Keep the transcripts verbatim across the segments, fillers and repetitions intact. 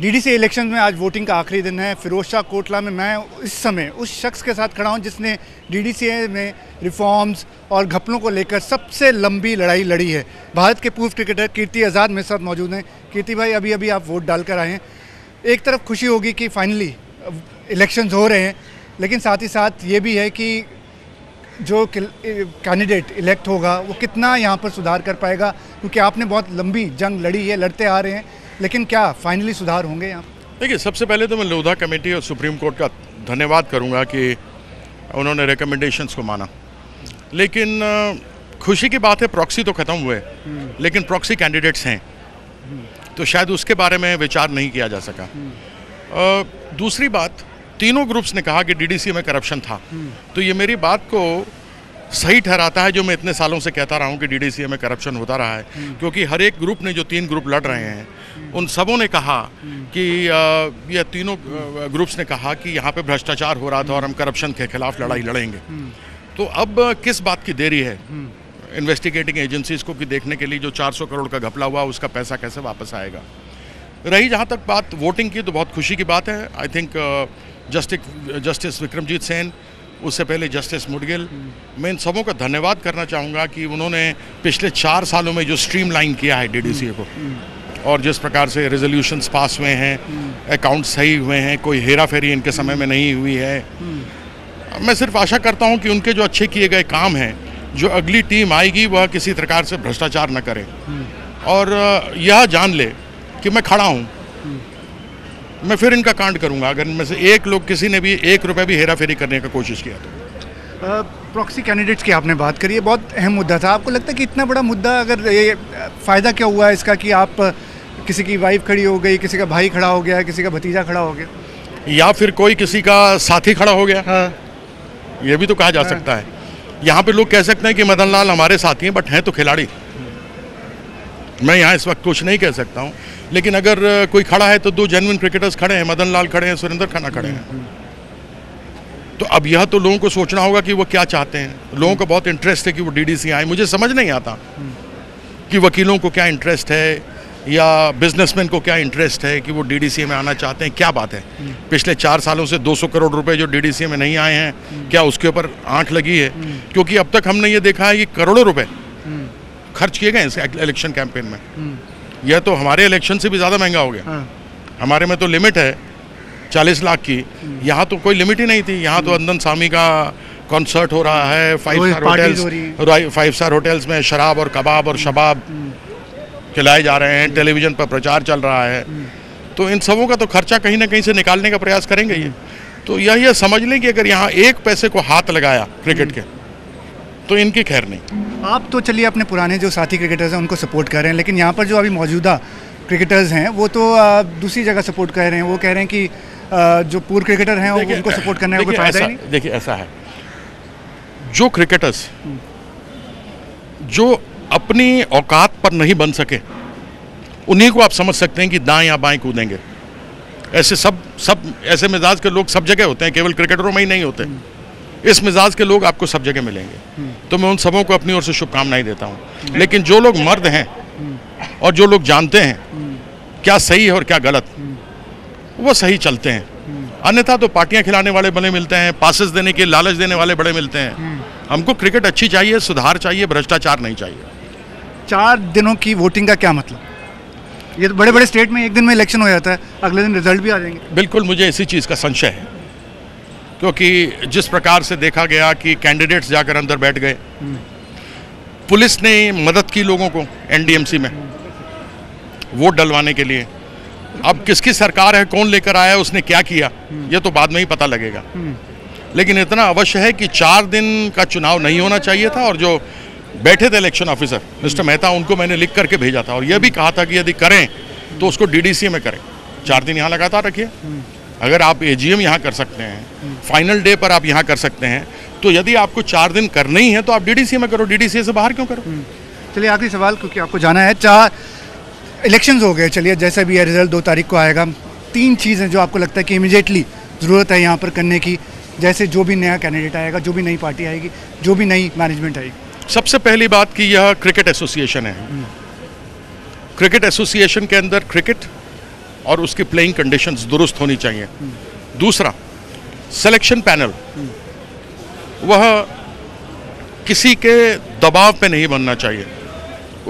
DDC election में आज voting का आखिरी दिन है। फिरोज शाह कोटला में मैं इस समय उस शख्स के साथ खड़ा हूं जिसने डीडीसीए में रिफॉर्म्स और घपलों को लेकर सबसे लंबी लड़ाई लड़ी है। भारत के पूर्व क्रिकेटर कीर्ति आज़ाद मेरे साथ मौजूद हैं। कीर्ति भाई, अभी अभी आप वोट डालकर आए हैं। एक तरफ खुशी होगी कि फाइनली इलेक्शंस हो रहे हैं, लेकिन साथ ही साथ ये भी है कि जो कैंडिडेट इलेक्ट होगा वो कितना यहाँ पर सुधार कर पाएगा, क्योंकि आपने बहुत लंबी जंग लड़ी है, लड़ते आ रहे हैं, लेकिन क्या फाइनली सुधार होंगे यहाँ? देखिए, सबसे पहले तो मैं लोधा कमेटी और सुप्रीम कोर्ट का धन्यवाद करूँगा कि उन्होंने रिकमेंडेशंस को माना। लेकिन खुशी की बात है, प्रॉक्सी तो ख़त्म हुए, लेकिन प्रॉक्सी कैंडिडेट्स हैं, तो शायद उसके बारे में विचार नहीं किया जा सका। दूसरी बात, तीनों ग्रुप्स ने कहा कि डीडीसी में करप्शन था, तो ये मेरी बात को सही ठहराता है जो मैं इतने सालों से कहता रहा हूँ कि डीडीसीए में करप्शन होता रहा है, क्योंकि हर एक ग्रुप ने, जो तीन ग्रुप लड़ रहे हैं, उन सबों ने कहा कि ये तीनों ग्रुप्स ने कहा कि यहाँ पे भ्रष्टाचार हो रहा था और हम करप्शन के खिलाफ लड़ाई लड़ेंगे। तो अब किस बात की देरी है इन्वेस्टिगेटिंग एजेंसीज़ को कि देखने के लिए जो चार सौ करोड़ का घपला हुआ उसका पैसा कैसे वापस आएगा। रही जहाँ तक बात वोटिंग की, तो बहुत खुशी की बात है। I think justice justice Vikramjit Sen, उससे पहले जस्टिस मुडगिल, मैं इन सबों का धन्यवाद करना चाहूँगा कि उन्होंने पिछले चार सालों में जो स्ट्रीमलाइन किया है डीडीसीए को, और जिस प्रकार से रेजोल्यूशंस पास हुए हैं, अकाउंट सही हुए हैं, कोई हेरा फेरी इनके समय में नहीं हुई है। मैं सिर्फ आशा करता हूँ कि उनके जो अच्छे किए गए काम हैं, जो अगली टीम आएगी वह किसी प्रकार से भ्रष्टाचार न करे और यह जान ले कि मैं खड़ा हूँ, मैं फिर इनका कांड करूंगा अगर इनमें से एक लोग, किसी ने भी एक रुपए भी हेरा फेरी करने का कोशिश किया तो। प्रॉक्सी कैंडिडेट्स की आपने बात करी है, बहुत अहम मुद्दा था। आपको लगता है कि इतना बड़ा मुद्दा, अगर ये फ़ायदा क्या हुआ इसका कि आप, किसी की वाइफ खड़ी हो गई, किसी का भाई खड़ा हो गया, किसी का भतीजा खड़ा हो गया, या फिर कोई किसी का साथी खड़ा हो गया। हाँ, ये भी तो कहा जा सकता है। यहाँ पर लोग कह सकते हैं कि मदन लाल हमारे साथी हैं, बट हैं तो खिलाड़ी। मैं यहाँ इस वक्त कुछ नहीं कह सकता हूँ, लेकिन अगर कोई खड़ा है तो दो जेन्युइन क्रिकेटर्स खड़े हैं, मदन लाल खड़े हैं, सुरेंद्र खन्ना खड़े हैं। तो अब यह तो लोगों को सोचना होगा कि वो क्या चाहते हैं। लोगों को बहुत इंटरेस्ट है कि वो डीडीसी आए। मुझे समझ नहीं आता कि वकीलों को क्या इंटरेस्ट है या बिजनेसमैन को क्या इंटरेस्ट है कि वो डीडीसी में आना चाहते हैं। क्या बात है, पिछले चार सालों से दो सौ करोड़ रुपए जो डीडीसी में नहीं आए हैं, क्या उसके ऊपर आँख लगी है? क्योंकि अब तक हमने ये देखा है कि करोड़ों रुपये खर्च किए गए इस इलेक्शन कैंपेन में। यह तो हमारे इलेक्शन से भी ज़्यादा महंगा हो गया। हाँ। हमारे में तो लिमिट है चालीस लाख की, यहाँ तो कोई लिमिट ही नहीं थी। यहाँ तो अंदन स्वामी का कॉन्सर्ट हो रहा है, five star hotels five star hotels में शराब और कबाब और शबाब खिलाए जा रहे हैं, टेलीविज़न पर प्रचार चल रहा है। तो इन सबों का तो खर्चा कहीं ना कहीं से निकालने का प्रयास करेंगे ये। तो यह यह समझ लें कि अगर यहाँ एक पैसे को हाथ लगाया क्रिकेट के, तो इनकी खैर नहीं। आप तो चलिए अपने पुराने जो साथी क्रिकेटर्स हैं उनको सपोर्ट कर रहे हैं, लेकिन यहाँ पर जो अभी मौजूदा क्रिकेटर्स हैं वो तो दूसरी जगह सपोर्ट कर रहे हैं। वो कह रहे हैं कि जो पूर्व क्रिकेटर हैं उनको सपोर्ट करने का कोई फायदा नहीं। देखिए, ऐसा है, जो क्रिकेटर्स जो अपनी औकात पर नहीं बन सके उन्हीं को आप समझ सकते हैं कि दाएँ या बाएँ कूदेंगे। ऐसे सब सब ऐसे मिजाज के लोग सब जगह होते हैं, केवल क्रिकेटरों में ही नहीं होते। इस मिजाज के लोग आपको सब जगह मिलेंगे, तो मैं उन सबों को अपनी ओर से शुभकामनाएं देता हूं। लेकिन जो लोग मर्द हैं और जो लोग जानते हैं क्या सही है और क्या गलत, वो सही चलते हैं। अन्यथा तो पार्टियां खिलाने वाले बड़े मिलते हैं, पासेस देने के लालच देने वाले बड़े मिलते हैं। हमको क्रिकेट अच्छी चाहिए, सुधार चाहिए, भ्रष्टाचार नहीं चाहिए। चार दिनों की वोटिंग का क्या मतलब? ये तो बड़े बड़े स्टेट में एक दिन में इलेक्शन हो जाता है, अगले दिन रिजल्ट भी आ जाएंगे। बिल्कुल, मुझे इसी चीज़ का संशय है, क्योंकि जिस प्रकार से देखा गया कि कैंडिडेट्स जाकर अंदर बैठ गए। पुलिस ने मदद की लोगों को एनडीएमसी में वोट डलवाने के लिए। अब किसकी सरकार है, कौन लेकर आया, उसने क्या किया, ये तो बाद में ही पता लगेगा। लेकिन इतना अवश्य है कि चार दिन का चुनाव नहीं होना चाहिए था। और जो बैठे थे इलेक्शन ऑफिसर मिस्टर मेहता, उनको मैंने लिख करके भेजा था और यह भी कहा था कि यदि करें तो उसको डीडीसी में करें। चार दिन यहाँ लगातार रखिए। अगर आप एजीएम यहाँ कर सकते हैं, फाइनल डे पर आप यहाँ कर सकते हैं, तो यदि आपको चार दिन करना ही है तो आप डीडीसी में करो, डीडीसी से बाहर क्यों करो। चलिए, आखिरी सवाल, क्योंकि आपको जाना है। चार इलेक्शंस हो गए, चलिए जैसा भी है रिजल्ट दो तारीख को आएगा। तीन चीज़ें जो आपको लगता है कि इमीडिएटली ज़रूरत है यहाँ पर करने की, जैसे जो भी नया कैंडिडेट आएगा, जो भी नई पार्टी आएगी, जो भी नई मैनेजमेंट आएगी। सबसे पहली बात कि यह क्रिकेट एसोसिएशन है, क्रिकेट एसोसिएशन के अंदर क्रिकेट और उसकी प्लेइंग कंडीशंस दुरुस्त होनी चाहिए। दूसरा, सिलेक्शन पैनल वह किसी के दबाव पे नहीं बनना चाहिए,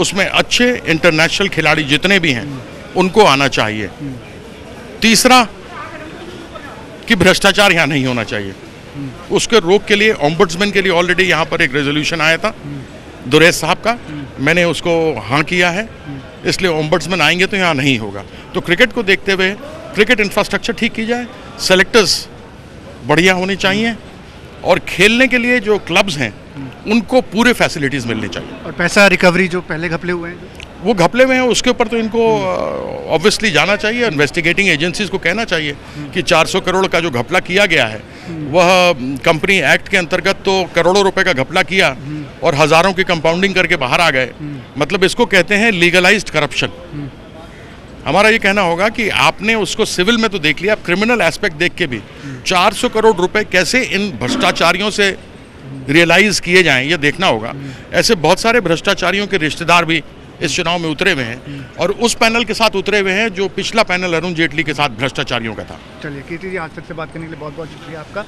उसमें अच्छे इंटरनेशनल खिलाड़ी जितने भी हैं उनको आना चाहिए। तीसरा कि भ्रष्टाचार यहाँ नहीं होना चाहिए, उसके रोक के लिए ओम्बड्समैन के लिए ऑलरेडी यहाँ पर एक रेजोल्यूशन आया था दुरेश साहब का, मैंने उसको हाँ किया है, इसलिए ओम्बड्समैन आएंगे तो यहाँ नहीं होगा। तो क्रिकेट को देखते हुए क्रिकेट इंफ्रास्ट्रक्चर ठीक की जाए, सेलेक्टर्स बढ़िया होने चाहिए और खेलने के लिए जो क्लब्स हैं उनको पूरे फैसिलिटीज़ मिलनी चाहिए। और पैसा रिकवरी जो पहले घपले हुए हैं, वो घपले हुए हैं उसके ऊपर तो इनको ऑब्वियसली जाना चाहिए, इन्वेस्टिगेटिंग एजेंसीज़ को कहना चाहिए कि चार सौ करोड़ का जो घपला किया गया है, वह कंपनी एक्ट के अंतर्गत तो करोड़ों रुपए का घपला किया और हज़ारों की कंपाउंडिंग करके बाहर आ गए, मतलब इसको कहते हैं लीगलाइज्ड करप्शन। हमारा ये कहना होगा कि आपने उसको सिविल में तो देख लिया, आप क्रिमिनल एस्पेक्ट देख के भी चार सौ करोड़ रुपये कैसे इन भ्रष्टाचारियों से रियलाइज़ किए जाएँ, ये देखना होगा। ऐसे बहुत सारे भ्रष्टाचारियों के रिश्तेदार भी इस चुनाव में उतरे हुए हैं और उस पैनल के साथ उतरे हुए हैं जो पिछला पैनल अरुण जेटली के साथ भ्रष्टाचारियों का था। चलिए कीर्ति जी, आज तक से बात करने के लिए बहुत बहुत शुक्रिया आपका।